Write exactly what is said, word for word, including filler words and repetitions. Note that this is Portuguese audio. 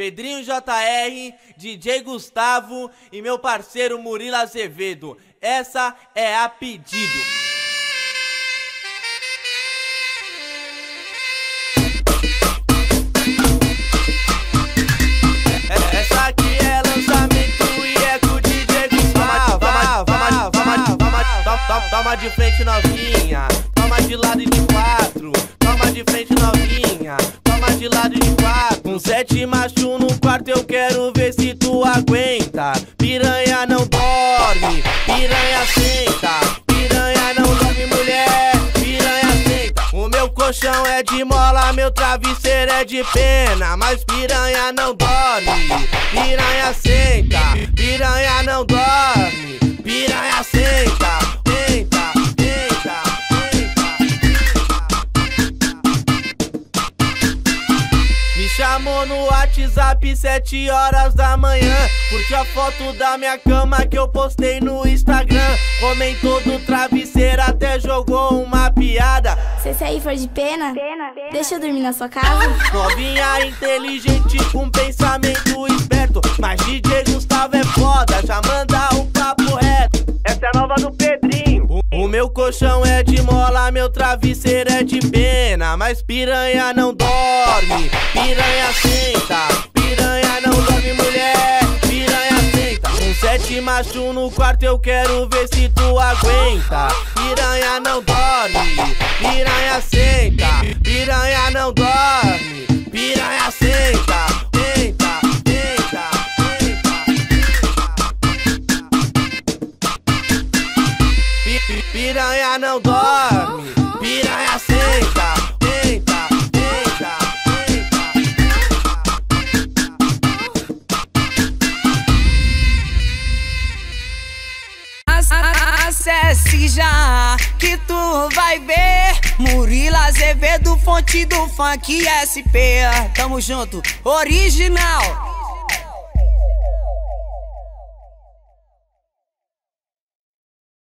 Pedrinho J R, D J Gustavo e meu parceiro Murilo Azevedo. Essa é a pedido. Toma de frente, novinha, toma de lado e de quatro. Toma de frente, novinha, toma de lado e de quatro. Com sete macho no quarto eu quero ver se tu aguenta. Piranha não dorme, piranha senta. Piranha não dorme, mulher, piranha senta. O meu colchão é de mola, meu travesseiro é de pena. Mas piranha não dorme, piranha senta. Piranha não dorme, piranha senta. Chamou no WhatsApp sete horas da manhã. Curte a foto da minha cama que eu postei no Instagram. Comentou do travesseiro, até jogou uma piada. Se esse aí for de pena, pena, pena, deixa eu dormir na sua casa. Novinha inteligente com pensamento esperto, mas D J Gustavo é foda, já manda um papo reto. Essa é a nova do Pedrinho. O meu colchão é de mola, meu travesseiro é de pena. Mas piranha não dorme, piranha senta. Piranha não dorme, mulher, piranha senta. Um sete macho no quarto eu quero ver se tu aguenta. Piranha não dorme, piranha senta. Piranha não dorme, piranha senta. Piranha não dorme, piranha senta, senta, senta, senta. Acesse já que tu vai ver. Murilo Azevedo, fonte do funk S P. Tamo junto, original.